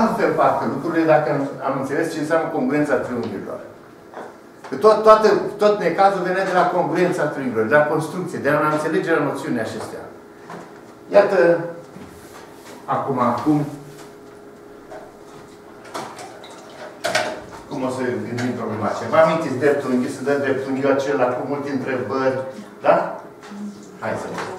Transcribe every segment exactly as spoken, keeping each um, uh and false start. altfel parcă lucrurile dacă am înțeles ce înseamnă congruența triunghiurilor. Că tot, toată, tot necazul venea de la congruența triunghiurilor, de la construcție, de la înțelegerea noțiunii acestea. Iată acum acum cum o să gândim problema aceea. Vă amintiți dreptunghiul, să dă dreptunghiul acela cu multe întrebări, da? Hai să vedem.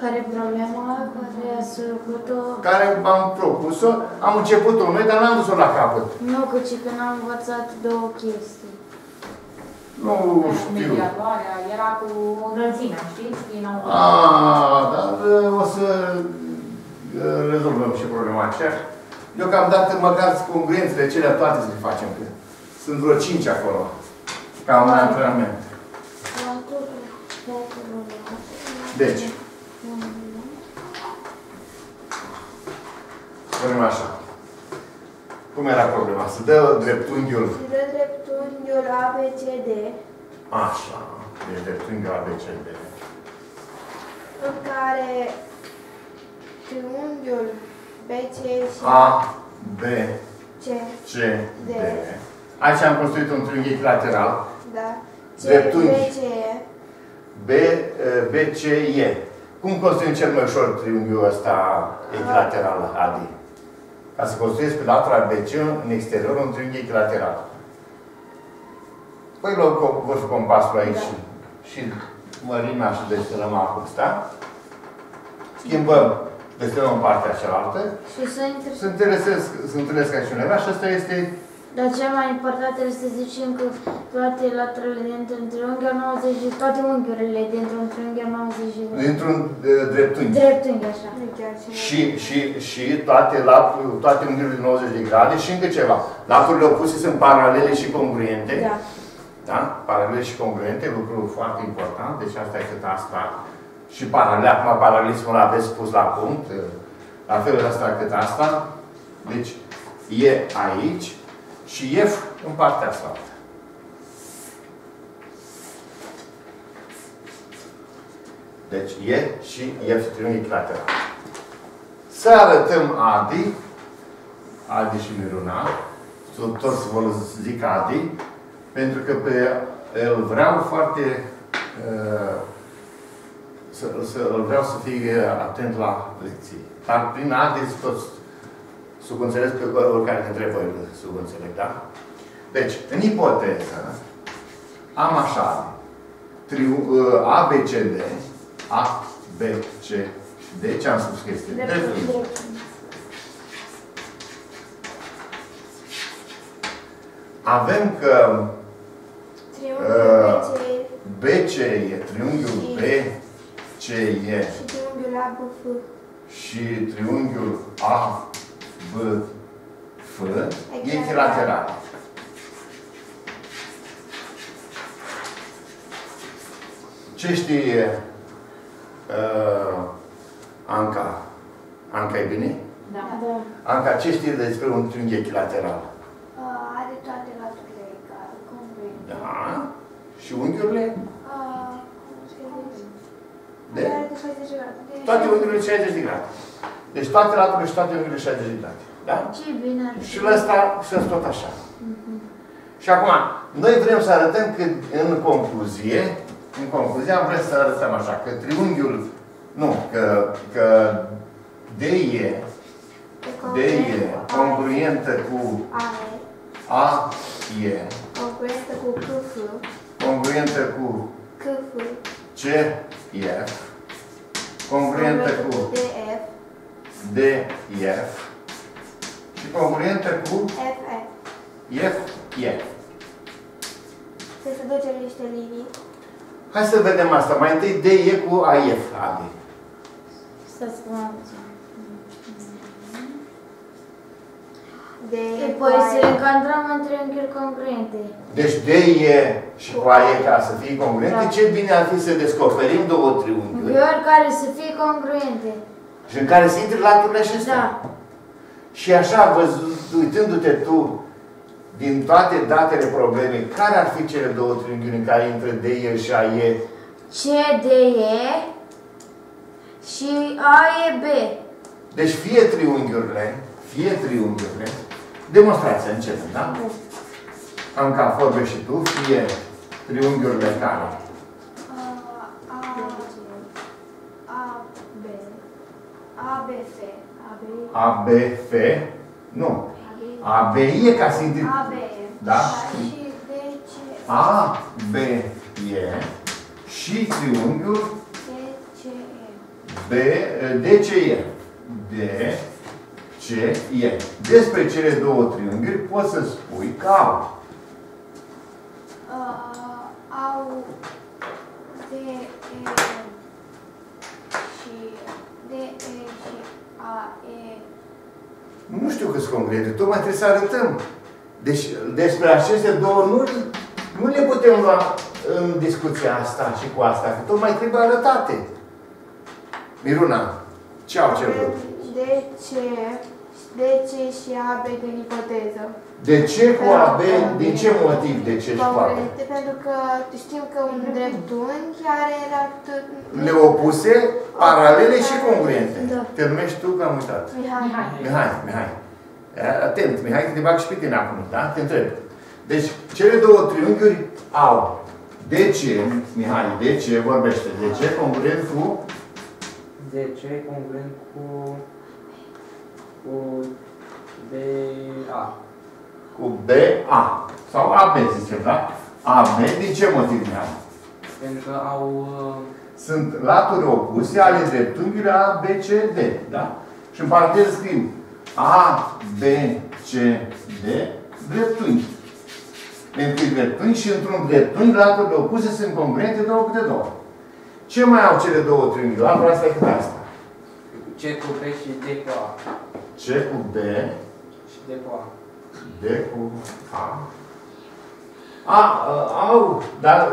Care problema care ați făcut-o? Care am propus-o, am început-o noi, dar n-am dus-o la capăt. Nu, că ci când am învățat două chestii. Nu știu. Mediatoarea era cu răzina, știți? Aaa, dar o să rezolvăm și problema aceea. Deocamdată, măcar congruențele cele toate să le facem. Sunt vreo cinci acolo, ca un antrenament. Deci, spunem așa. Cum era problema? Să dă dreptunghiul. Să dă dreptunghiul A B C D. Așa. E dreptunghiul A B C D. În care triunghiul B C și A, B, C, C, D. Aici am construit un triunghi echilateral. Da. B C E. Cum construim cel mai ușor triunghiul ăsta echilateral, Adi? Ca să construiești pe latura B C în exterior un triunghi echilateral. Păi luăm vârful compasului aici da. și mărimea și destelăm acum ăsta. Schimbăm. Destelăm în partea cealaltă. Și să se întâlnesc aici uneva și asta este... Dar cel mai important trebuie să zicem că toate laterele dintr-un triunghi au nouăzeci, toate unghiurile dintr-un triunghi au nouăzeci. Dintr-un dreptunghi. Dreptunghi, așa. Și, și, și toate, toate unghiurile de nouăzeci de grade și încă ceva. Laturile opuse sunt paralele și congruente. Da. Da? Paralele și congruente, lucru foarte important. Deci asta e cât asta. Și paralel, acum paralelismul l-aveți pus la punct, la felul ăsta cât asta. Deci, E aici și F în partea asta. Deci, E și F triunghi lateral. Să arătăm Adi, Adi și Miruna, toți vă zic Adi, pentru că pe el vreau foarte... Uh, Să, să, vreau să fii atent la lecții. Dar prin Adi toți subînțeles pe oricare dintre voi subînțeleg, da? Deci, în ipoteză, am așa A B C D, A, B, C, D, ce am subscris? Dreptunghi. Avem că B C e triunghiul B, C, E. Și triunghiul A, B, F. Și triunghiul A, B, F. E echilateral. Ce știe uh, Anca? Anca e bine? Da. Anca, ce știe despre un triunghi echilateral? Uh, are toate laturile egale, congruente. Da. Și unghiurile? De? Toate unghiurile șaizeci de grade. Deci toate laturile și toate unghiurile șaizeci de grade. Da? Ce bine ar fi. Și ăsta sunt tot așa. Mm-hmm. Și acum, noi vrem să arătăm că în concluzie, în concluzie am vrut să arătăm așa, că triunghiul, nu, că, că D E, D E congruentă cu A E, congruentă cu C F, congruentă cu C F, congruentă cu D F și congruentă cu F F. Trebuie să ducem niște linii. Hai să vedem asta. Mai întâi D E cu A F. Să spunem. Păi să le încadrăm în triunghiuri congruente. Deci D E și cu A E ca să fie congruente, da. Ce bine ar fi să descoperim două triunghiuri. Unghiuri care să fie congruente. Și în care să intri laturile acestea. Da. Și așa, uitându-te tu, din toate datele problemei, care ar fi cele două triunghiuri în care intră D E și A E? C D E și A E B. Deci fie triunghiurile, fie triunghiul, vreți? Demonstrația, începem, da? Am ca vorbe și tu, fie triunghiurile care. A B F. Nu. A B e ca singur. Da? A B e și triunghiul D C E. D C E. Despre cele două triunghiuri poți să spui că au. Au D E și D E și A E. Nu știu câți concrete, tocmai trebuie să arătăm. Deci despre aceste două nu, nu le putem lua în discuția asta și cu asta, că tocmai trebuie arătate. Miruna, ce au cerut? De ce? De ce și A B din ipoteză? De ce cu A B? Din ce motiv de ce și cu A B? Pentru că știm că un dreptunghi are le opuse, paralele și congruente. Te numești tu, că am uitat. Mihai. Mihai, Mihai. Atent, Mihai, că te bag și pe tine acum, da? Te întreb. Deci, cele două triunghiuri au. De ce, Mihai, de ce vorbește? De ce congruent cu? De ce congruent cu... cu B A. Cu B A. Sau A B, zicem, da? A B, din ce motiv ne-au? Pentru că au... Sunt laturi opuse ale dreptunghiului A B C D, da? Și în paranteză scriu A B C D dreptunghi. Pentru dreptunghi și într-un dreptunghi laturile opuse sunt congruente două câte două. Ce mai au cele două triunghiuri? Latura asta câte asta? C cu B și D cu A. C cu B și D cu A. D cu A. A, au, dar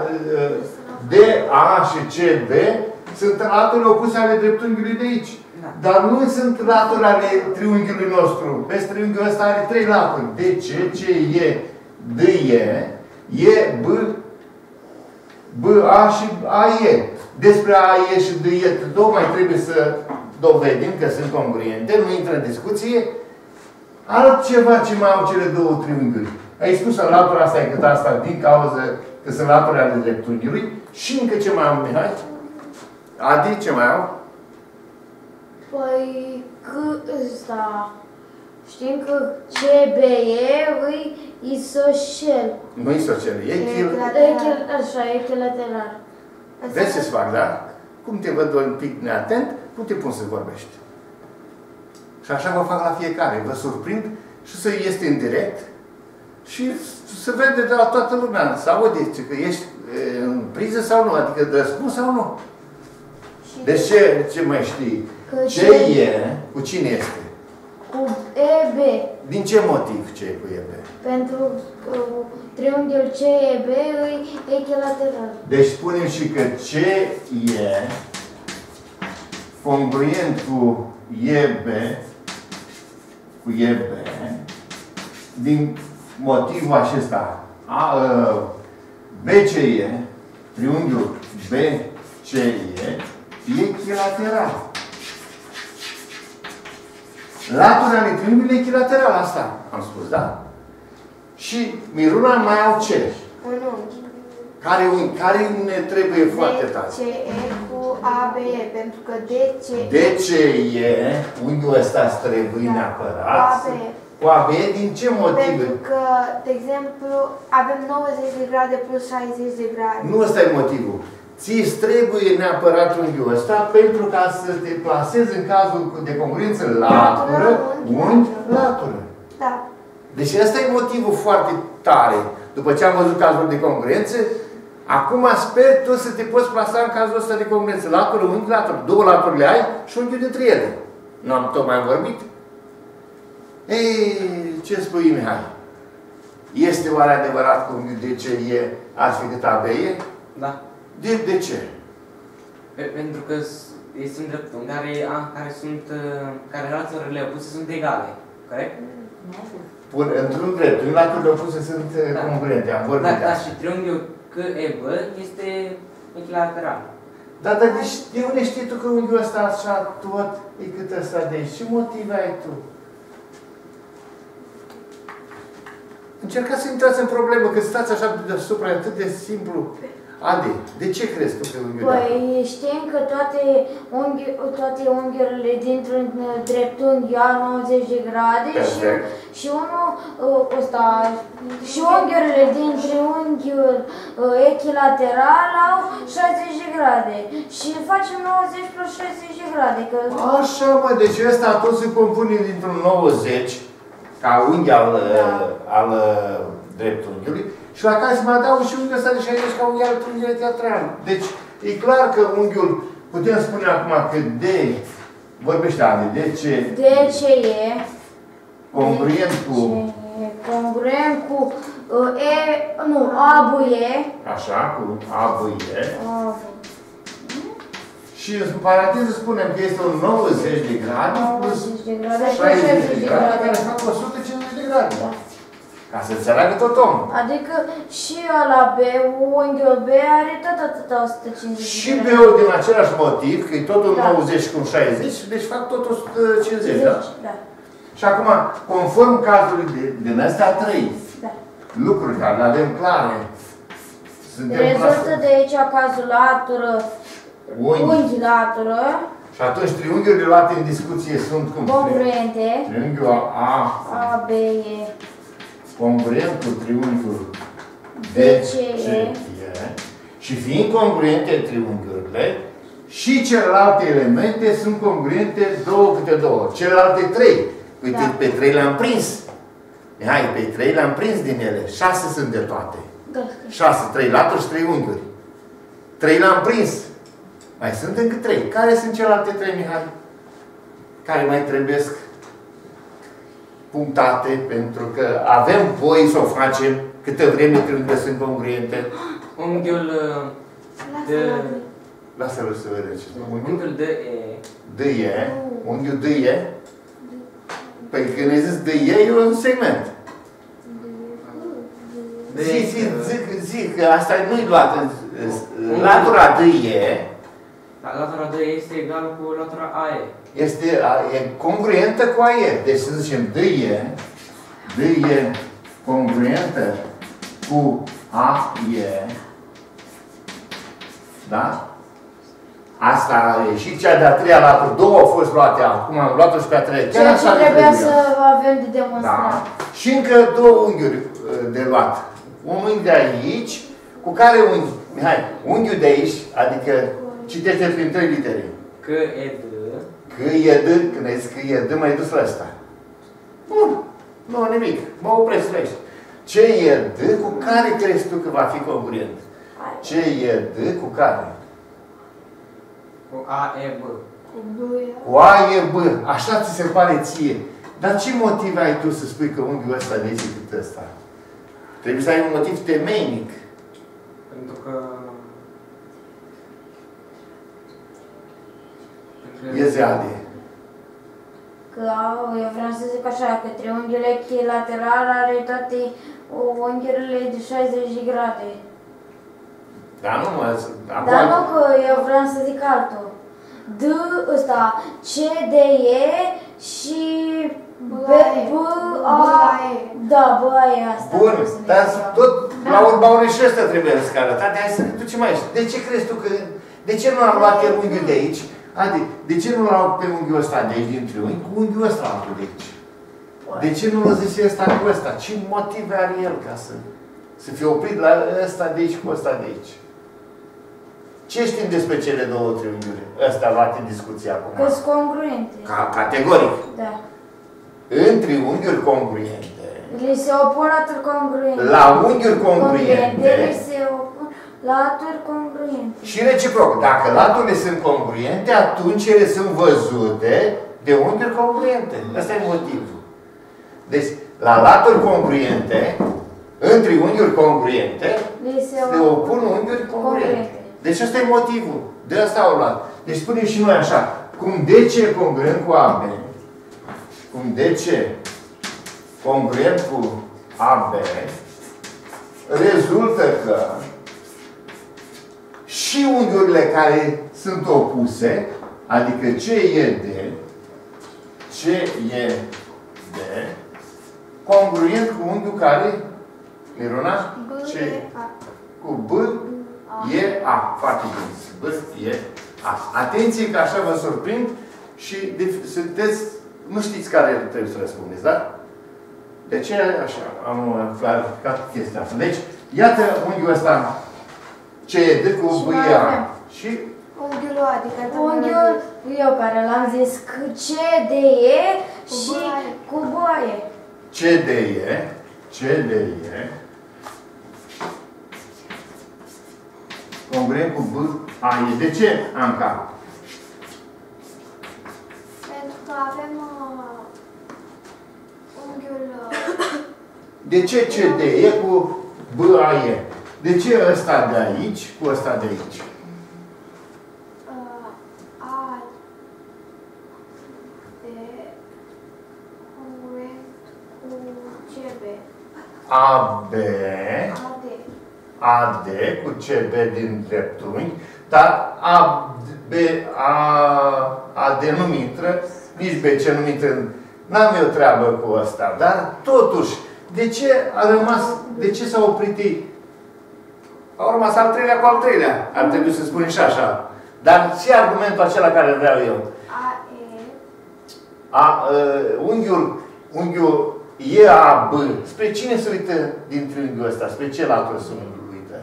D, A și C, B sunt laturile opuse ale dreptunghiului de aici. Da. Dar nu sunt laturi ale triunghiului nostru. Pe triunghiul ăsta are trei laturi. D, C, C, E, D, E, E, B, B, A și A, E. Despre A, E și D, E, două mai trebuie să dovedim că sunt congruente, nu intră în discuție. Altceva ce mai au cele două triunghiuri. Ai spus că latura asta e cât asta din cauză că sunt laturile ale dreptunghiului. Și încă ce mai au, Mihai? Adi, ce mai au? Păi, cât ăsta... Știm că C B E îi isocel. Nu isocel, e echilateral. Așa, echilateral. Vezi ce-ți fac, da? Cum te văd un pic neatent, nu te pun să vorbești. Și așa vă fac la fiecare. Vă surprind și să este în direct și se vede de la toată lumea. Să aude că ești în priză sau nu, adică răspuns sau nu. Deci ce, ce mai știi? Ce e? Cu cine este? Cu E B. Din ce motiv ce e cu E B? Pentru că triunghiul C E B îi echilateral. Deci spunem și că ce e congruent cu E B, cu E B, din motivul acesta, a, a, B C E, triunghiul B C E, e echilateral. Latura ale triunghiului e echilateral, asta am spus, da? Și Miruna mai au ce? Un unghi. Care, care ne trebuie foarte tare? A B E, pentru că D C E... D C E, unghiul ăsta îți trebuie neapărat. Cu A B E, din ce motive? Pentru că, de exemplu, avem nouăzeci de grade plus șaizeci de grade. Nu ăsta e motivul. Ți-ți trebuie neapărat unghiul ăsta pentru ca să te plasezi în cazul de congruență latură, unghi, latură. Da. Deci ăsta e motivul foarte tare. După ce am văzut cazul de congruență, acum sper tu să te poți plasa în cazul ăsta de congruență. Latură, unghi, latură. Două laturi le ai și unghiul dintre ele. Nu am tot mai vorbit? Ei, ce spui, Mihai? Este oare adevărat că unghiul de ce e ați fi cât A B E? Da. De, de ce? Pe, pentru că ei sunt dreptunghi care, care sunt, care laturile opuse sunt egale. Corect? Pur, într-un dreptunghi, laturile opuse sunt da. Congruente. Am vorbit da, de asta. Da, și triunghiul că E B este echilateral. Dar de deci, unde știi tu că unghiul ăsta așa tot e cât ăsta de aici? Ce motiv ai tu? Încercați să intrați în problemă, că stați așa deasupra, atât de simplu. Adi, de ce crezi tu pe unghiul? Păi, știm că toate, unghi, toate unghiurile dintr-un dreptunghi au nouăzeci de grade și, și unul ăsta, și unghiurile dintr-unghiul echilateral au șaizeci de grade. Și facem nouăzeci plus șaizeci de grade. Că... Așa, mă, deci ăsta tot se compune dintr-un nouăzeci, ca unghi al, da. al dreptunghiului. Și la care se mai adaugă și unghiul ăsta de șaizeci ca unghiul unghiului teatral. Deci, e clar că unghiul, putem spune acum că de, vorbește Adi, de ce? De ce e congruent cu... E congruent cu uh, e, nu, abuie. Așa, cu abuie. Abu. Și în paranteză spunem că este un nouăzeci de grade plus șaizeci de grade, care fac o sută cincizeci de grade. Da. Ca să înțeleagă tot omul. Adică și ăla B, unghiul B are tot atâta o sută cincizeci. Și B-ul din același motiv, că e totul da. nouăzeci cu șaizeci, deci fac tot o sută cincizeci, da? Da. Și acum, conform cazului de, din astea trei, da. lucruri care le avem clare, rezultă de aici cazul latură, unghi. unghi latură. Și atunci triunghiurile luate în discuție sunt cum? Congruente. Triunghiul A, A, A B, E. Congruent cu triunghiul D C E și fiind congruente triunghiurile și celelalte elemente sunt congruente două câte două. Celelalte trei. Uite, da. pe trei le-am prins. Hai, pe trei le-am prins din ele. șase sunt de toate. șase, trei laturi și trei unghiuri. trei le-am prins. Mai sunt încă trei. Care sunt celelalte trei, Mihai? Care mai trebuiesc punctate, pentru că avem voie să o facem câtă vreme trebuie să sunt congruente. Unghiul de... Lasă-l să vedem ce spune. Unghiul de E. De E. Unghiul de E. Păi când ai zis de E, e un segment. Zic, zic, zic, zic, că asta nu-i luat în... Latura de E. Latura de E este egal cu latura A E. Este e congruentă cu A E. Deci să zicem D E, D E congruentă cu A E. Da? Asta are și cea de-a treia latură. Două au fost luate acum, am luat-o și pe a treia. Ceea ce trebuia să avem de demonstrat. Da. Și încă două unghiuri de luat. Un unghi de aici, cu care unghi? Mihai, unghiul de aici, adică citește prin trei litere. Că e de... Că e dă, când ai zis că e dă, m-ai dus la asta. Bun. Nu, nimic. Mă opresc la aici. Ce e dă, cu care crezi tu că va fi congruent? Ce e dă, cu care? Cu A, E, B. Cu A, E, B. Așa ți se pare ție. Dar ce motiv ai tu să spui că unghiul ăsta nu este cât ăsta? Trebuie să ai un motiv temeinic. Pentru că... E zeade. Că au, eu vreau să zic așa, că triunghiul echilateral are toate unghiurile de șaizeci de grade. Dar nu, mă, acum... Dar nu, că eu vreau să zic altul. D, ăsta, C, D, E și... B, A, da, B, A, E asta. Bun, dar tot la urma unui și ăsta trebuie să arătate. Hai să ne ducem aici. De ce crezi tu că... De ce nu am luat el unghiul de aici? Adică, de ce nu l-au pe unghiul ăsta de aici, dintre unghi, cu unghiul ăsta altul de aici? De ce nu l-a zis ăsta cu ăsta? Ce motive are el ca să, să fie oprit la ăsta de aici cu ăsta de aici? Ce știm despre cele două triunghiuri? Ăsta luat în discuție acum. Că sunt congruente. Ca, categoric. Da. În triunghiuri congruente. Li se opun laturi congruente. La unghiuri congruente. Li se opun laturi congruente. Și reciproc. Dacă laturile sunt congruente, atunci ele sunt văzute de unghiuri congruente. Asta e motivul. Deci, la laturi congruente, între unghiuri congruente, se opun unghiuri congruente. Deci ăsta e motivul. De asta au luat. Deci spunem și noi așa. Cum D C e congruent cu A B. Cum D C e congruent cu A B. Rezultă că și unghiurile care sunt opuse, adică C E D, C E D, congruent cu unghiul care Miruna? Ce? Cu B, E, A. Foarte bine. B, E, A. Atenție că așa vă surprind și sunteți, nu știți care trebuie să răspundeți, da? De ce așa? Am clarificat chestia asta. Deci, iată unghiul ăsta. Ce e D cu B, E, A. Și unghiul, adică unghiul, eu care l-am zis C, D, E și cu B, E. C, D, E. C, D, E. Congruent cu B, A, E. De ce, Anca? Pentru că avem unghiul... De ce C, D, E cu B, A, E? De ce ăsta de aici cu ăsta de aici? AB, AD cu C B din dreptunghi, dar AB, AD nu intră, nici B C nu intră. N-am eu treabă cu asta, dar totuși, de ce a rămas, de ce s-a oprit ei? A rămas al treilea cu al treilea, ar trebui să spun și așa. Dar ce argumentul acela care vreau eu? A, unghiul, unghiul E, A, B. Spre cine se uită din triunghiul ăsta? Spre ce latură se uită?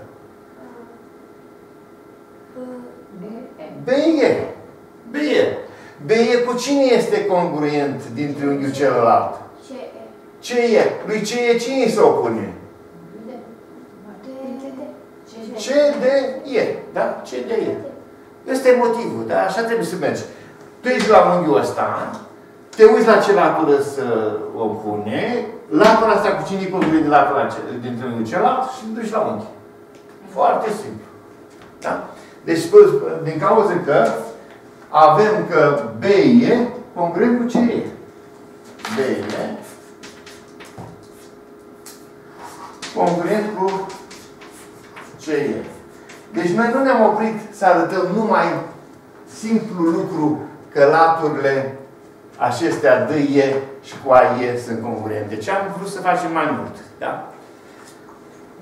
B, E. B, E. B, E cu cine este congruent din triunghiul celălalt? Ce E. Lui ce E cine se opune? C, D, E. Da? C, D, E. Ăsta e motivul, da? Așa trebuie să mergi. Tu ești la unghiul ăsta, te uiți la ce latură să o pune, latura asta cu cine-i congruent din latura celălalt și îl duci la unghi. Foarte simplu. Da? Deci, din cauza că avem că B e congruent cu ce e. B e congruent cu ce e. Deci noi nu ne-am oprit să arătăm numai simplu lucru că laturile acestea D, E și cu A, E sunt congruente. Deci am vrut să facem mai mult. Da?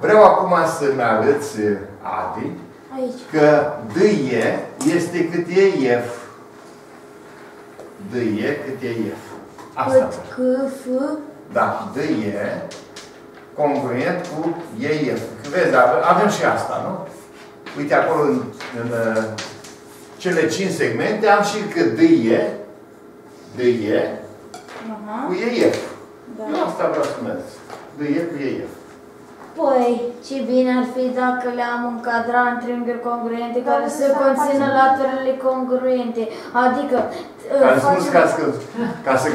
Vreau acum să-mi arăți, Adi, aici, că D, E este cât e F. D, E cât e F. Asta. Cât că F. Da. D, E congruent cu E, F. Vezi, avem și asta, nu? Uite, acolo în, în cele cinci segmente am și că D, E D, E cu E, F. Da. Asta vreau să mergi. D, E cu E, F. Păi, ce bine ar fi dacă le-am încadrat în triunghiuri congruente care să conțină laturile congruente. Adică... Am spus ca să...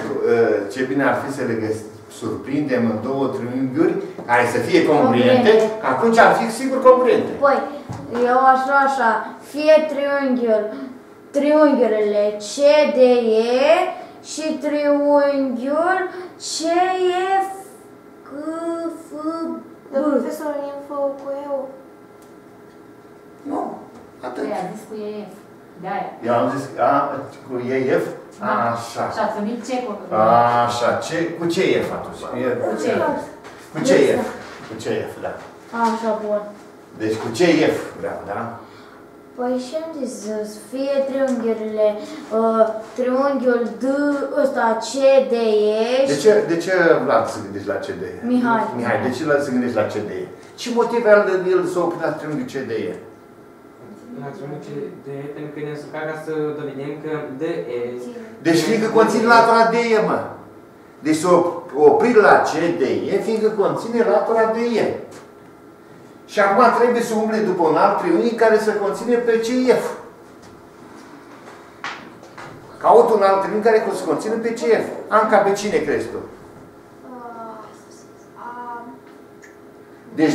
Ce bine ar fi să le surprindem în două triunghiuri care să fie congruente, că atunci ar fi sigur congruente. Păi, eu aș lua așa. Fie triunghiul, triunghiurile C, D, E și triunghiul C, E, F, F, B. Profesorul e F cu eu. Nu, atât. I-a zis cu E, F. De-aia. I-am zis cu E, F? Așa. Și ați numit C cu E, F. Așa, cu C, E, F atunci. Cu C, E, F. Cu C, E, F. Cu C, E, F, da. Așa, bun. Deci cu C, E, F vreau, da? Păi și-am zis, fie triunghiurile, uh, triunghiul D, ăsta, C, D, E... De ce, de ce Vlad se gândești la C, D, E? Mihai. Mihai, de ce se gândești la C, D, E? Ce motive al de el să opri la triunghiul C, D, E? La triunghiul C, D, E, pentru că ne-am sucat ca să dovedim că D, E... Deci fiindcă conține latura D, E, mă. Deci să opri la C, D, E, fiindcă conține latura D, E. Și acum trebuie să umble după un alt triunghi care să conține pe C F. Caut un alt triunghi care să conține pe C F. Anca, pe cine crezi tu? Deci,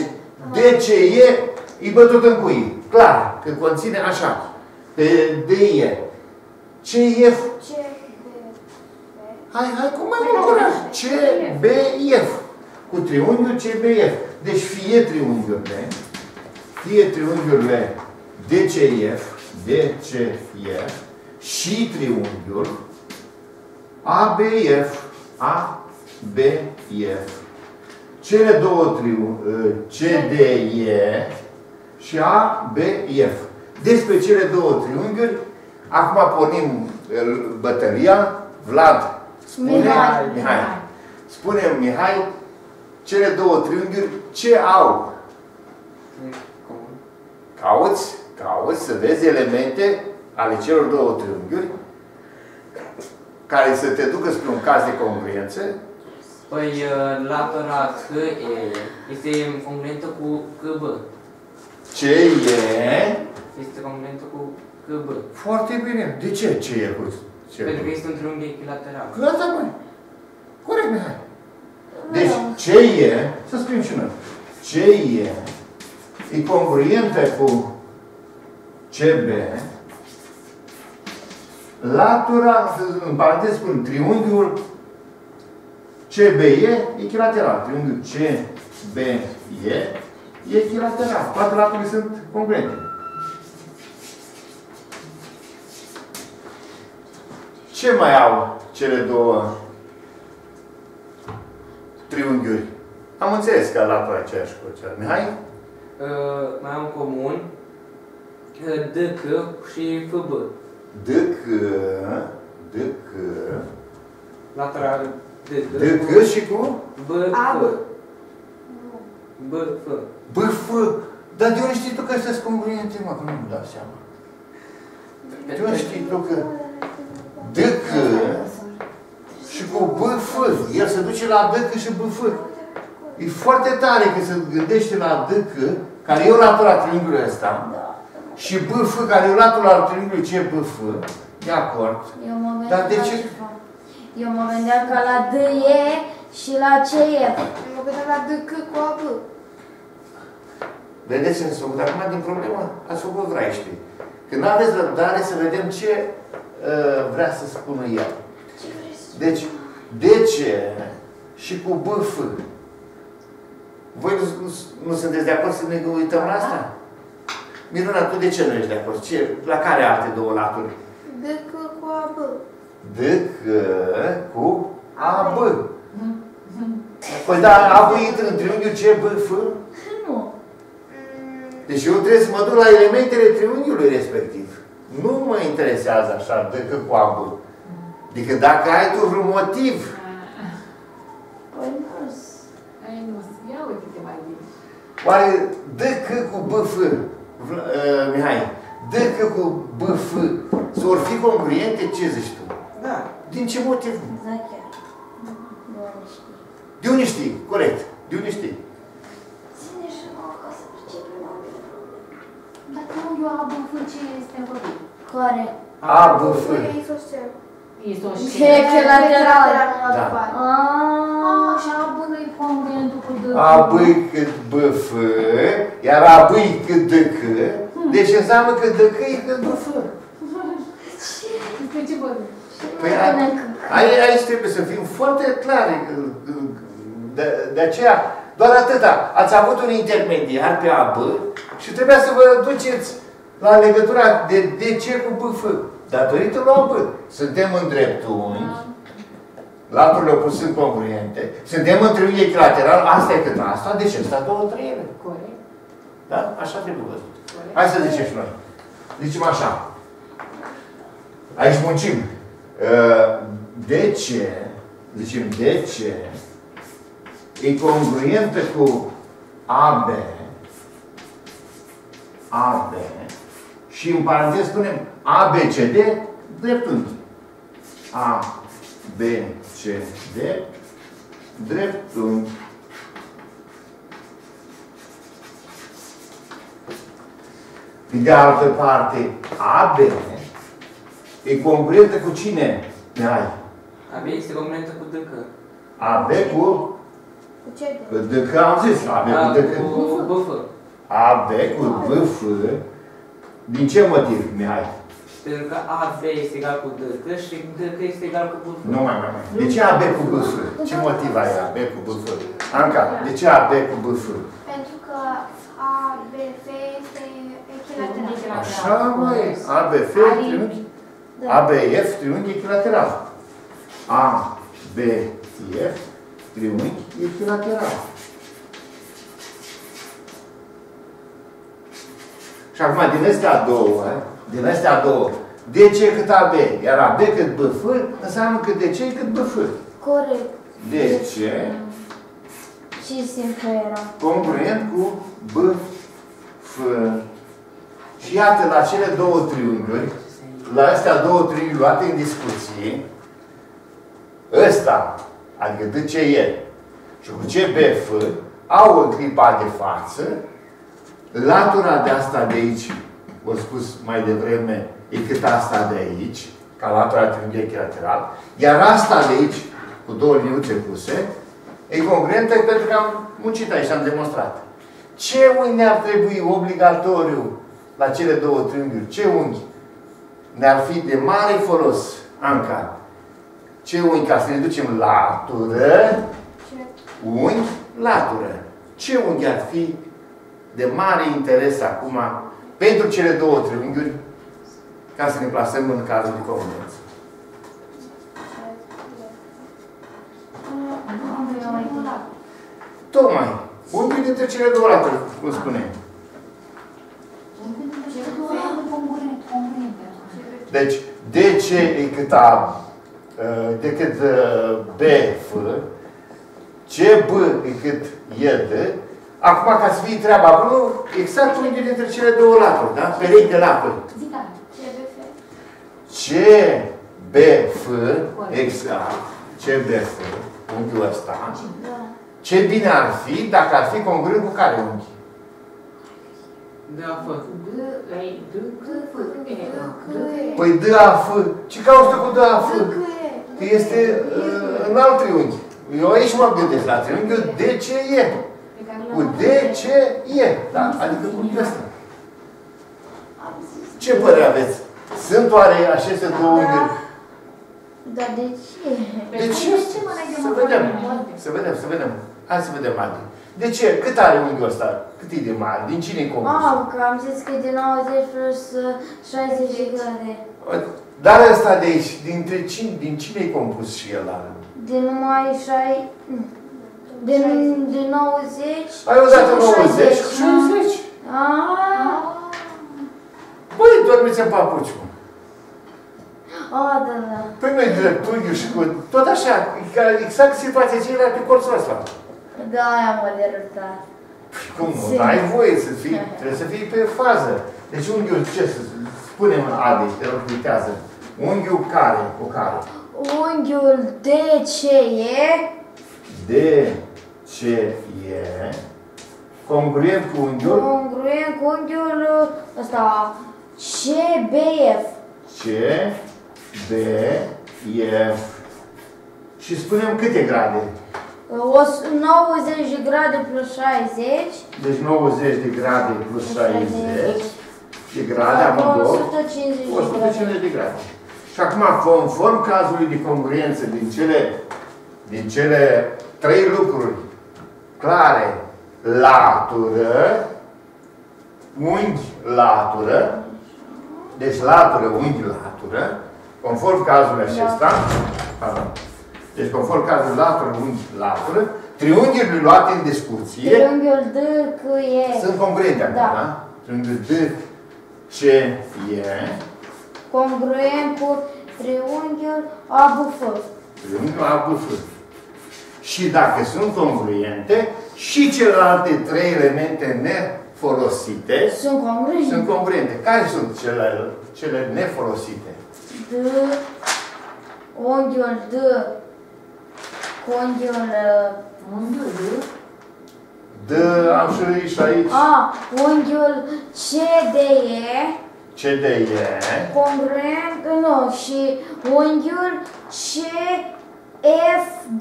D C E e bătut în cui. Clar, că conține așa. Pe D E. C F. Hai, hai, cum mai mult curaj? C B F. Cu triunghiul C B F. Deci fie triunghiurile, fie triunghiurile D C F, D C F și triunghiul A B F, A B F, cele două triunghiuri, C D E și A B F. Despre cele două triunghiuri, acum pornim bătălia. Vlad spune, Mihai. Mihai. Spune Mihai, cele două triunghiuri ce au? Cauți, cauți să vezi elemente ale celor două triunghiuri care să te ducă spre un caz de congruență. Păi, latura C E este congruentă cu C B. Ce e? Este congruentă cu C B. Foarte bine. De ce ce e? Ce Pentru că este un triunghi echilateral. Gata, băi. Corect, Mihai. Deci, ce e, să scriem și noi, ce e, e congruentă cu C B, latura, în paranteză spun, triunghiul C B E echilateral. Triunghiul C B E echilateral. Toate laturile sunt congruente. Ce mai au cele două triunghiuri? Am înțeles că latura aceeași cu aceea. Mihai? Uh, mai am comun uh, D C și F B. D C, D C, latura D C, D C și cu? B F. B F. B F. Dar de unde știi tu că sunt congruente, mă? Că nu-mi dau seama. De unde știi tu că D C și cu B F, el se duce la D C și B F. E foarte tare că se gândește la D C, care e o latura triunghiului ăsta, și B F, care e latura al triunghiului C B F. De acord. Dar de ce? Eu mă gândeam ca la D E și la C F. Eu mă gândeam la D C cu A B. Vedeți în sub, dar acum din problemă ați făcut vraiște. Când aveți răbdare să vedem ce uh, vrea să spună el. Deci, D C și cu B F. Voi nu, nu sunteți de acord să ne uităm la asta? Miruna, tu de ce nu ești de acord? Ce, la care alte două laturi? D C cu A B. D C cu A B. Păi dar A B intră în triunghiul C B F? Nu. Deci eu trebuie să mă duc la elementele triunghiului respectiv. Nu mă interesează așa D C cu A B. Adică dacă ai tu vreun motiv. Păi nu. Ai nu. Ia uite câte mai bine. Oare D C cu B F? Uh, Mihai, D C cu B F s-or fi congruente, ce zici tu? Da. Din ce motiv? Da, chiar. De unde știi? Corect. De unde știi? Ține și nouă ca să percepem mai bine probleme. Dar triunghiul A B F ce este B F? Corect. A B F. E echilateral. Da. Ah, și A B e congruentul cu D C. A B cât B F, iar A B cât D C. Deci înseamnă că D C e cât B F. Ce? Ce vorbim? Păi aici trebuie să fim foarte clari. De aceea, doar atâta. Ați avut un intermediar pe A B și trebuia să vă duceți la legătura de D C cu B F. Datorită lui A B. Suntem în dreptunghi, laturile opuse sunt congruente, suntem în triunghi echilateral, asta e cât asta, deci asta două treime. Corect. Da? Așa trebuie văzut. Corect. Hai să zicem și noi. Zicem așa. Aici muncim. De ce? Zicem de ce e congruentă cu A B, A B și în paranteză spunem A B C D dreptunghi. A B C D dreptunghi. De altă parte, A B e congruentă cu cine? Mihai. A B este congruentă cu D C. A B cu? Cu D C am zis. A B cu D C. A B cu B F. Din ce motiv, Mihai? Pentru că A B este egal cu D C și D C este egal cu B F. Nu mai, mai, mai. De ce A B cu B F? Ce motiv ai A B cu B F? Anca, de ce A B cu B F? Pentru că A B F este echilateral. Așa, măi. A B F triunghi. A B F triunghi echilateral. A B F triunghi echilateral. Și acum, din astea două, din astea două, D C cât A B, iar A B cât B F, înseamnă că D C e cât B F. Corect. D C și simferă. Concurent cu B F. Și iată, la cele două triunghiuri, la astea două triunghiuri luate în discuție, ăsta, adică D C E și cu C B F, au în clipa de față latura de asta de aici, v-am spus mai devreme, e cât asta de aici, ca latura triunghiului echilateral, iar asta de aici, cu două liniuțe puse, e congruentă pentru că am muncit aici, am demonstrat. Ce unghi ne-ar trebui obligatoriu la cele două triunghiuri? Ce unghi ne-ar fi de mare folos, Anca? Ce unghi? Ca să ne ducem latură, unghi, latură. Ce unghi ar fi de mare interes acum pentru cele două triunghiuri ca să ne plasăm în cazul de congruență? Tocmai. Unghiul dintre cele două laturi, cum spuneam. Deci, D C e cât A, decât B F, C B e cât E D. Acum, ca să fie treaba bună, exact unghiul dintre cele două laturi, da? Perechi de laturi. C B F, exact. C B F, unghiul ăsta. Ce bine ar fi dacă ar fi congruent cu care unghi? Păi D A F. Ce cauți cu D A F? Că este în alt triunghi. Eu aici mă gândesc la triunghiul D C E. Cu D C E. Adică cu ăsta. Ce părere aveți? Sunt oare aceste două unghiuri? Dar de ce? De ce? Să vedem. Să vedem, să vedem. Hai să vedem, Adi. De ce? Cât are unghiul ăsta? Cât e de mare? Din cine e compus? Mamă, că am zis că e de nouăzeci plus șaizeci de grade. Dar ăsta de aici, dintre cine, din cine e compus și el are? De numai șaizeci... De, de nouăzeci... Ai odată nouăzeci cu șaizeci. Aaaa! Băi, dormiți în papuci, mă. Oh, da, da. Păi nu-i dreptunghiul și cu... Tot așa, exact situația ceilalți pe colțul ăsta. Da, aia mă derutat. Păi cum, n-ai voie să fii, trebuie să fii pe fază. Deci unghiul, ce să spunem în A D, te rog, uitează. Unghiul care, cu care? Unghiul D C E. D C E. Congruent cu unghiul? Congruent cu unghiul ăsta. C B F. C... B, F. Și spunem câte grade? nouăzeci de grade plus șaizeci. Deci nouăzeci de grade plus șaizeci. De grade, amândouă. o sută cincizeci de grade. Și acum, conform cazului de congruență din cele, din cele trei lucruri clare, latură, unghi, latură, deci latură, unghi, latură, conform cazului acesta, da. Deci conform cazul latură, unghi, latură, triunghiurile luate în discuție sunt congruente acum, da? Da? Triunghiul D, C, E. Congruent cu triunghiul A B F. Triunghiul A B F. Și dacă sunt congruente, și celelalte trei elemente nefolosite sunt congruente. Sunt congruente. Care sunt cele, cele nefolosite? D, unghiul D, unghiul D. D, am și aici. A, unghiul C D E. C D E. Congruent, nu, și unghiul C F B.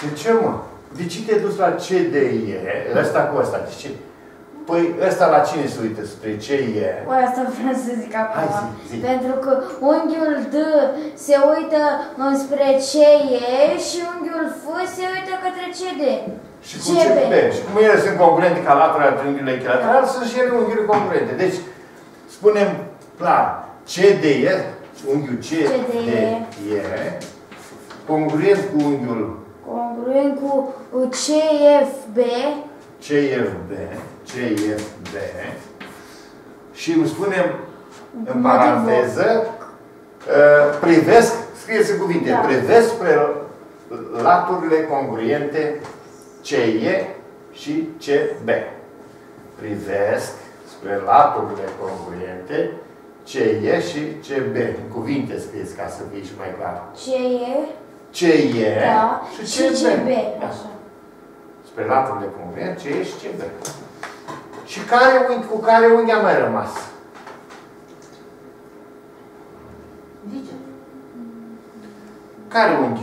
De ce, mă? De ce te-ai dus la C D E? Ăsta cu ăsta, de ce? Păi ăsta la cine se uită? Spre ce e? Păi asta vreau să zic acum. Zi, zi. Pentru că unghiul D se uită înspre ce e și unghiul F se uită către C D. Și cu C B. C B. Și cum ele sunt congruente ca latura triunghiului echilateral, sunt și ele unghiuri congruente. Deci, spunem clar, C D E, unghiul C D E, congruent cu unghiul... Congruent cu C F B. C F B. C F B. și îmi spunem, în paranteză, privesc, scrieți cuvinte, da. Privesc spre laturile congruente C E și C B. Privesc spre laturile congruente C E și C B. Cuvinte scrieți ca să fie și mai clar. C E. C E da. Și C B. Da. Spre laturile congruente C E și C B. Și care unghi, cu care unghi a mai rămas? Care unghi?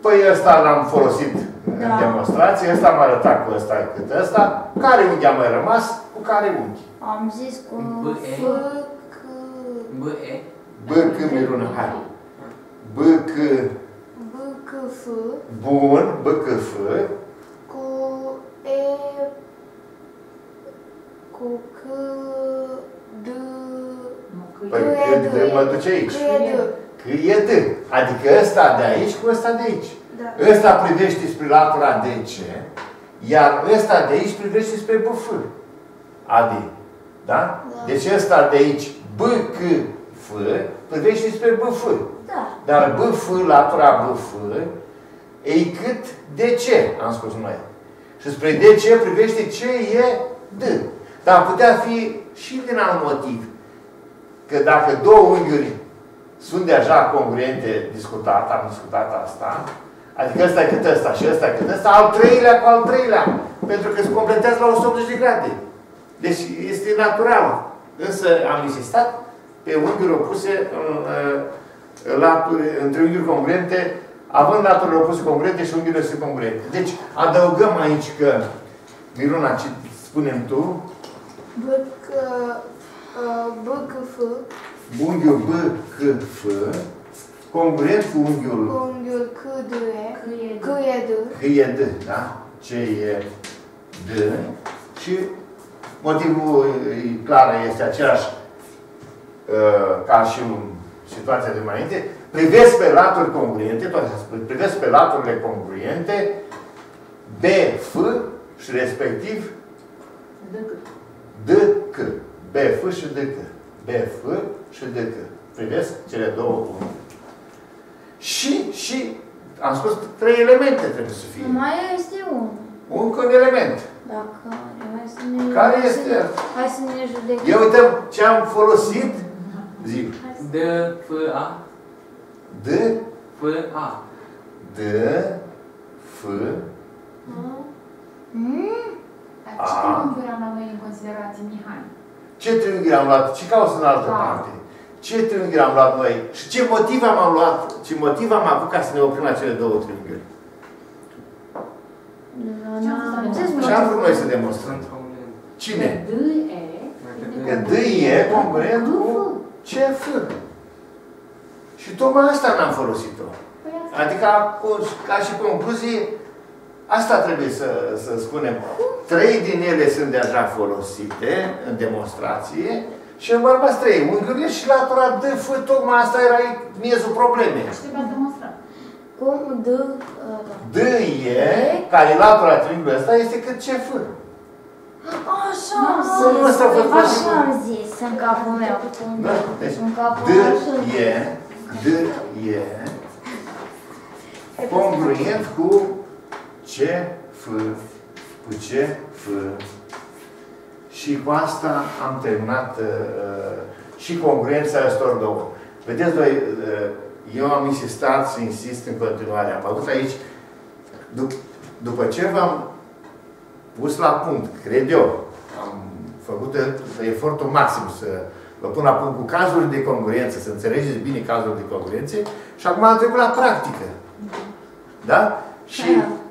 Păi ăsta l-am folosit da. În demonstrație, ăsta m-a arătat cu ăsta cât ăsta. Care unghi a mai rămas? Cu care unghi? Am zis cu B E. B E. B C Miruna, hai. B C B C F. Bun, B C F. Cu E. Cu C D. Păi C D mă duce aici. Că e D. Adică ăsta de aici cu ăsta de aici. Da. Ăsta privește spre latura D C, iar ăsta de aici privește spre B F. Adi. Da? Da. Deci ăsta de aici, B C F, privește spre B F. Da. Dar B F, latura B F, e cât D C, am spus noi. Și spre D C privește ce e D. Dar putea fi și din alt motiv. Că dacă două unghiuri sunt deja congruente, discutat, am discutat asta. Adică ăsta e cât ăsta și ăsta e cât ăsta, al treilea cu al treilea. Pentru că se completează la o sută optzeci de grade. Deci este natural. Însă am insistat pe unghiuri opuse în, la, între unghiuri congruente, având laturile opuse congruente și unghiurile sunt congruente. Deci adăugăm aici că, Miruna, ce spunem tu? B C F. Unghiul B C F congruent cu unghiul C D, da? C E D. Și motivul clar este același ca și în situația de mai înainte. Privesc pe laturi congruente, toate se privesc pe laturile congruente B F și respectiv D C. B F și D C. B F și D C. Privesc cele două unghiuri. Și, și, am spus, trei elemente trebuie să fie. Mai este un. Încă un element. Dacă mai să ne... Care este? Hai să ne judecăm. Ia uităm ce am folosit. Zic. D, F, A. D. F, A. D, F, A. Ce triunghiuri am luat noi în considerație, Mihai? Ce triunghiuri am luat? Ce cauți în altă parte? Ce triunghiuri am luat noi? Și ce motiv am luat? Ce motiv am avut ca să ne oprim la cele două triunghiuri? Ce am vrut noi să demonstrăm? Cine? Că D e congruent cu C F. Și tocmai asta n-am folosit-o. Adică, ca și concluzie, asta trebuie să, să spunem. Trei din ele sunt deja folosite în demonstrație. Și am rămas trei unghiuri și latura D F, tocmai asta era miezul problemei. Trebuie demonstrat. Cum D... D e, care e latura triunghiului ăsta, este cât C F. Așa am zis, în capul meu. D e, D e, congruent cu C F, cu C F. Și cu asta am terminat uh, și congruența acestor două. Vedeți, doi, uh, eu am insistat și insist în continuare. Am avut aici, dup după ce v-am pus la punct, cred eu, am făcut efortul maxim să vă pun la punct cu cazuri de congruență, să înțelegeți bine cazuri de congruențe și acum am trecut la practică. Da? Și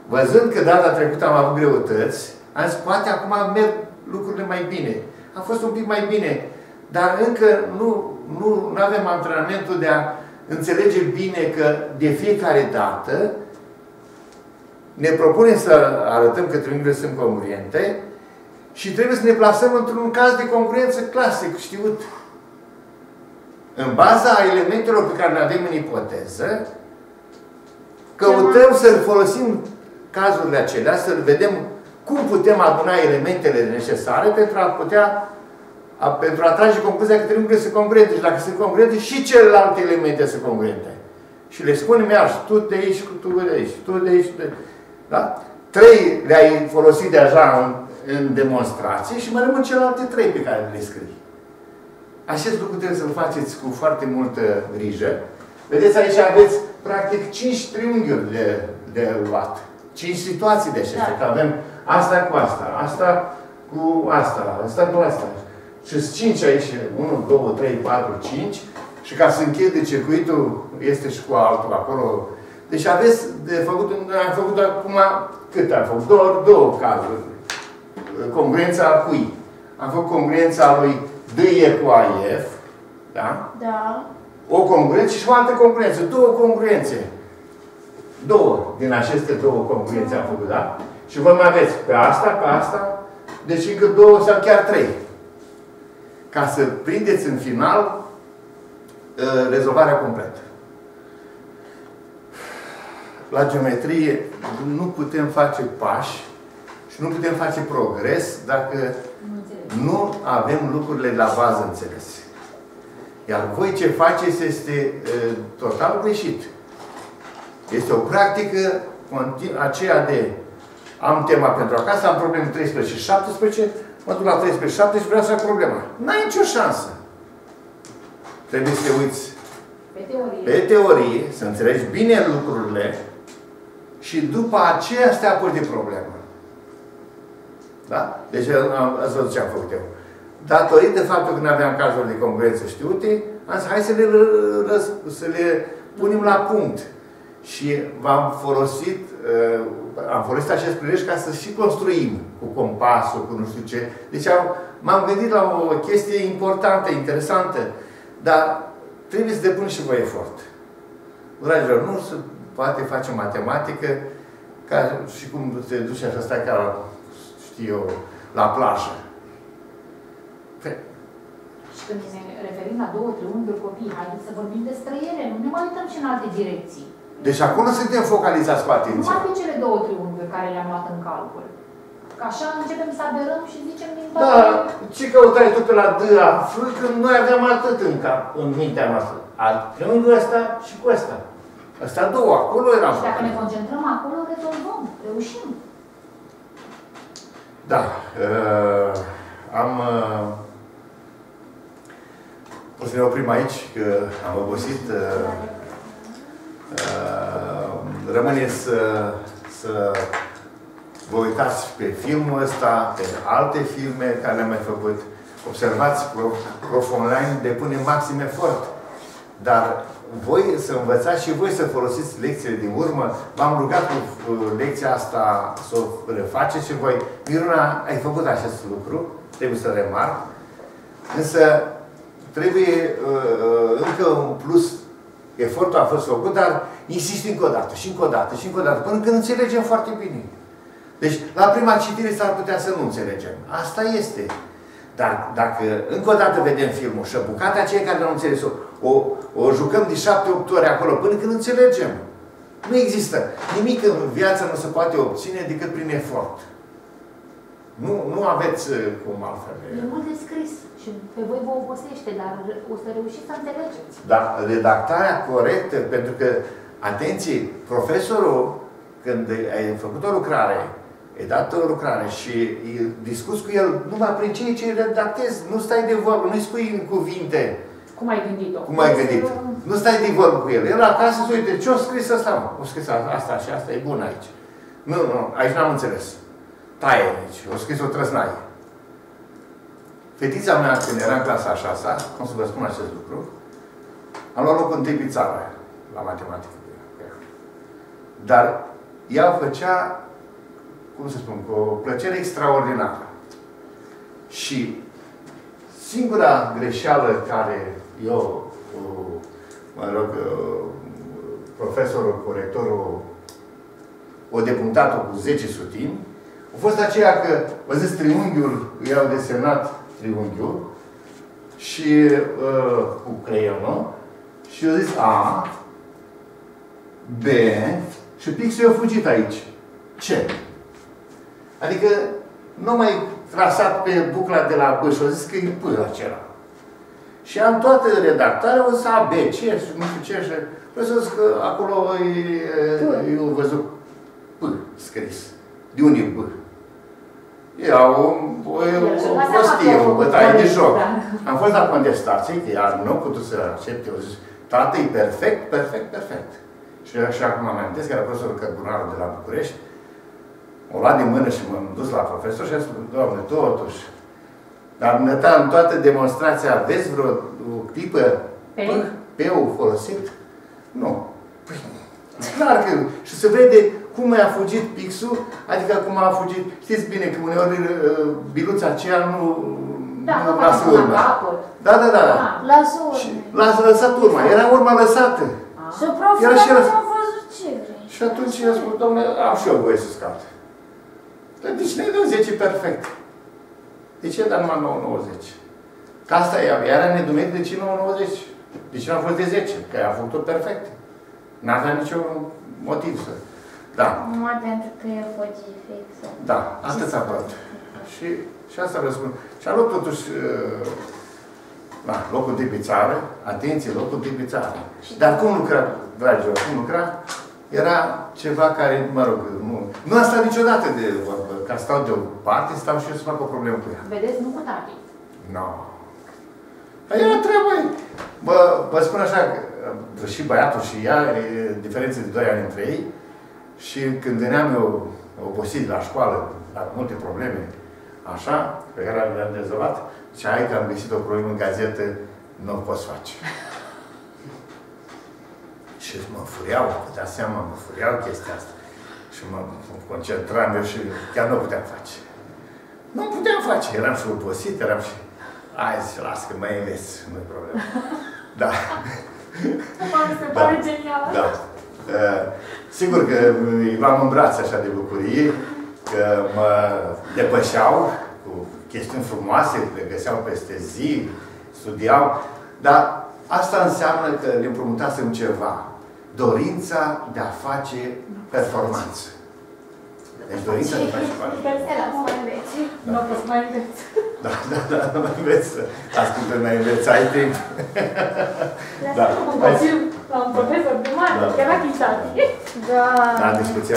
văzând că data trecută am avut greutăți, am zis, poate acum merg lucrurile mai bine. A fost un pic mai bine, dar încă nu, nu, nu avem antrenamentul de a înțelege bine că de fiecare dată ne propunem să arătăm că triunghiurile sunt congruente și trebuie să ne plasăm într-un caz de congruență clasic, știut. În baza elementelor pe care le avem în ipoteză, căutăm să folosim cazurile acelea, să vedem cum putem aduna elementele necesare pentru a putea pentru a trage concluzia că triunghiurile sunt congruente. Și dacă sunt congruente, și celelalte elemente sunt congruente. Și le spunem iarăși, tu de aici, tu de aici, tu de aici, tu de aici. Da? Trei le-ai folosit deja în, în demonstrație și mai rămân celelalte trei pe care le scrii. Acest lucru trebuie să-l faceți cu foarte multă grijă. Vedeți, aici aveți practic cinci triunghiuri de, de luat. cinci situații de acestea. Da. Că avem asta cu asta, asta cu asta, asta cu asta. Și sunt cinci aici, unu, doi, trei, patru, cinci. Și ca să închide circuitul, este și cu altul acolo. Deci aveți de făcut, am făcut acum, cât am făcut? Două, două cazuri. Congruența cui? Am făcut congruența lui D E cu A F. Da? Da. O congruență și o altă congruență. Două congruențe. Două. Din aceste două congruențe am făcut, da? Și voi mai aveți pe asta, pe asta, deci încă două sau chiar trei. Ca să prindeți în final rezolvarea completă. La geometrie nu putem face pași și nu putem face progres dacă nu avem lucrurile la bază înțelese. Iar voi ce faceți este uh, total greșit. Este o practică aceea de am tema pentru acasă, am probleme treisprezece și șaptesprezece, mă duc la treisprezece și șaptesprezece, vreau să am problema. N-ai nicio șansă. Trebuie să te uiți pe teorie. pe teorie, să înțelegi bine lucrurile și după aceea să te apuci de problemă. Da? Deci ați văzut ce am făcut eu. Datorită faptul că nu aveam cazuri de congruență știute, am zis, hai să le, să le punem la punct. Și v-am folosit, am folosit acest prilej ca să și construim cu compasul, cu nu știu ce. Deci m-am gândit la o chestie importantă, interesantă. Dar trebuie să depun și voi efort. Dragilor, nu se poate face matematică ca și cum te duci așa, stai ca, știu eu, la plajă. Și când ne referim la două triunghiuri copii, haideți să vorbim despre ele, nu ne mai uităm și în alte direcții. Deci acolo suntem focalizați cu atenție. Numai pe cele două triunghiuri care le-am luat în calcul. Că așa începem să aberăm și zicem din toate... Da, ce căutai tu pe la D A? Când noi aveam atât în cap, în mintea noastră. Al triunghiul ăsta și cu ăsta. Ăsta două, acolo eram. Și dacă ne concentrăm acolo, rezolvăm, reușim. Da. Uh, am... Uh, o să ne oprim aici, că am obosit. Uh, uh, rămâne să... să vă uitați pe filmul ăsta, pe alte filme care le-am mai făcut. Observați, ProfUnline depune maxim efort. Dar voi să învățați și voi să folosiți lecțiile din urmă. V-am rugat cu lecția asta să o refaceți și voi. Miruna, ai făcut acest lucru, trebuie să remarc. Însă trebuie încă un plus. Efortul a fost făcut, dar insist încă o dată, și încă o dată, și încă o dată, până când înțelegem foarte bine. Deci, la prima citire s-ar putea să nu înțelegem. Asta este. Dar dacă încă o dată vedem filmul și bucata aceea care nu înțeles-o, o, o jucăm de șapte opt ore acolo până când înțelegem. Nu există. Nimic în viață nu se poate obține decât prin efort. Nu, nu aveți cum altfel. E mult de scris și pe voi vă obosește, dar o să reușiți să înțelegeți. Dar redactarea corectă, pentru că, atenție, profesorul, când ai făcut o lucrare, e dat o lucrare și discuți cu el numai prin ceea ce redactezi. Nu stai de vorbă, nu-i spui în cuvinte. Cum ai gândit-o? Cum ai gândit? Nu stai de vorbă cu el. El acasă se uite, ce-o scris asta, mă? O scris asta și asta, e bun aici. Nu, nu, aici n-am înțeles. Taie aici, o scris o trăznaie. Fetița mea, când era în clasa a șasea, cum să vă spun acest lucru, am luat locul întâi pe țară, la matematică. Dar ea făcea, cum să spun, cu o plăcere extraordinară. Și singura greșeală care eu, cu, mă rog, profesorul, corectorul, o depunctat-o cu zece sutimi, a fost aceea că, vă zic, triunghiul, i-au desenat triunghiul și uh, cu creionul și eu zis A, B, și pixul i-a fugit aici. Ce? Adică nu mai trasat pe bucla de la B și au zis că e P acela. Și am toată redactarea, o să A B C și nu știu ce așa. Vreau să zic că acolo eu văzut P scris. De unde e P? Ea o prostie, o bătaie de joc. Am fost la contestație, că ea nu a putut să accepte. Eu zic, tată, e perfect, perfect, perfect. Și așa cum am amintesc, era profesorul Cărbunarul de la București, o luat din mână și m-am dus la profesor și a spus, Doamne, totuși. Dar în toată demonstrația, aveți vreo clipă pe-ul folosit? Nu. Păi, clar că... Și se vede cum a fugit pixul, adică cum a fugit... Știți bine că uneori biluța aceea nu... Da, nu lasă urma. Da, da, da. Lasă urma. L-a lăsat urma. Era urma lăsată. Și proful a văzut ce vrei. Și atunci i-a spus, Doamne, am și eu voie să scap. Deci ne-ai dat zece perfect. De ce dar numai nouă nouăzeci? Că asta era nedumerit de ce nouă nouăzeci? De ce nu a fost de zece? Că a făcut-o perfect. N-a dat niciun motiv să... Da. Numai pentru că e făcut fix. Da, asta s-a părut. Și, și asta vă spun. Și a luat totuși... Da, locul de pe țară. Atenție, locul de pe țară. Dar cum lucra, dragilor, cum lucra? Era ceva care, mă rog, nu, nu am stat niciodată de vorbă. Ca stau de o parte, stau și eu să fac o problemă cu ea. Vedeți, nu cu tati. Nu. Dar era treaba. Bă, vă spun așa, și băiatul și ea, diferențe de doi ani între ei, și când veneam eu obosit la școală, la multe probleme, așa, pe care le-am rezolvat, și hai că am găsit o problemă în gazetă, nu o poți face. Și mă furiau, putea seama, mă furiau chestia asta. Și mă concentram eu și chiar nu puteam face. Nu puteam face, eram și obosit, eram și... Hai zice, lasă că mă înveți, nu-i problemă. Da. Mi se pare genial. Da. Sigur că îi luam în brațe așa de bucurie, că mă depășeau cu chestiuni frumoase, le găseau peste zi, studiau, dar asta înseamnă că le împrumutasem ceva. Dorința de a face performanță. Deci dorința de a face performanță. Nu mai înveți. Nu o să mai înveți. Da, da, da, nu mai înveți. Ascultă, mai înveți, ai timp. Da. Un copil, un profesor primar, chiar la Chișani. Da. Da, discuția.